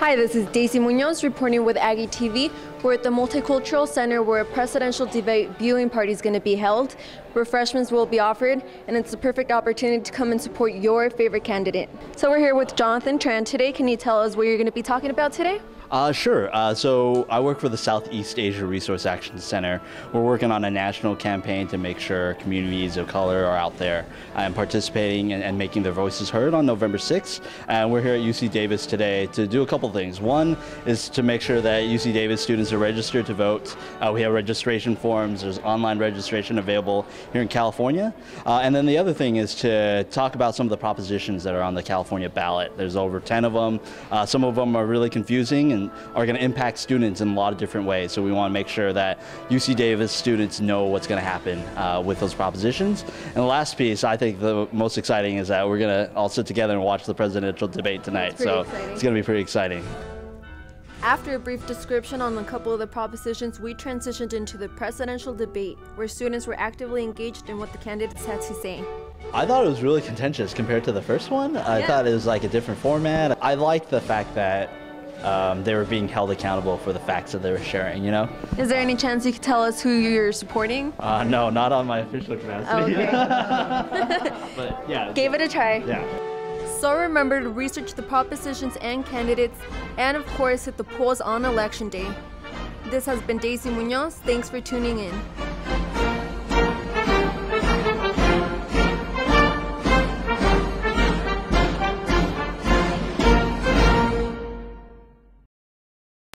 Hi, this is Daisy Munoz reporting with Aggie TV. We're at the Multicultural Center where a presidential debate viewing party is going to be held. Refreshments will be offered, and it's the perfect opportunity to come and support your favorite candidate. So we're here with Jonathan Tran today. Can you tell us what you're going to be talking about today? Sure. So I work for the Southeast Asia Resource Action Center. We're working on a national campaign to make sure communities of color are out there and participating and making their voices heard on November 6th. And we're here at UC Davis today to do a couple things. One is to make sure that UC Davis students are registered to vote. We have registration forms. There's online registration available here in California. And then the other thing is to talk about some of the propositions that are on the California ballot. There's over 10 of them. Some of them are really confusing and are going to impact students in a lot of different ways. So we want to make sure that UC Davis students know what's going to happen with those propositions. And the last piece, I think the most exciting, is that we're going to all sit together and watch the presidential debate tonight. So it's going to be pretty exciting. After a brief description on a couple of the propositions, we transitioned into the presidential debate, where students were actively engaged in what the candidates had to say. I thought it was really contentious compared to the first one. Yeah. I thought it was like a different format. I liked the fact that they were being held accountable for the facts that they were sharing, you know? Is there any chance you could tell us who you're supporting? No, not on my official capacity. Oh, okay. But yeah. Gave it a try. Yeah. So remember to research the propositions and candidates, and of course hit the polls on election day. This has been Daisy Munoz. Thanks for tuning in.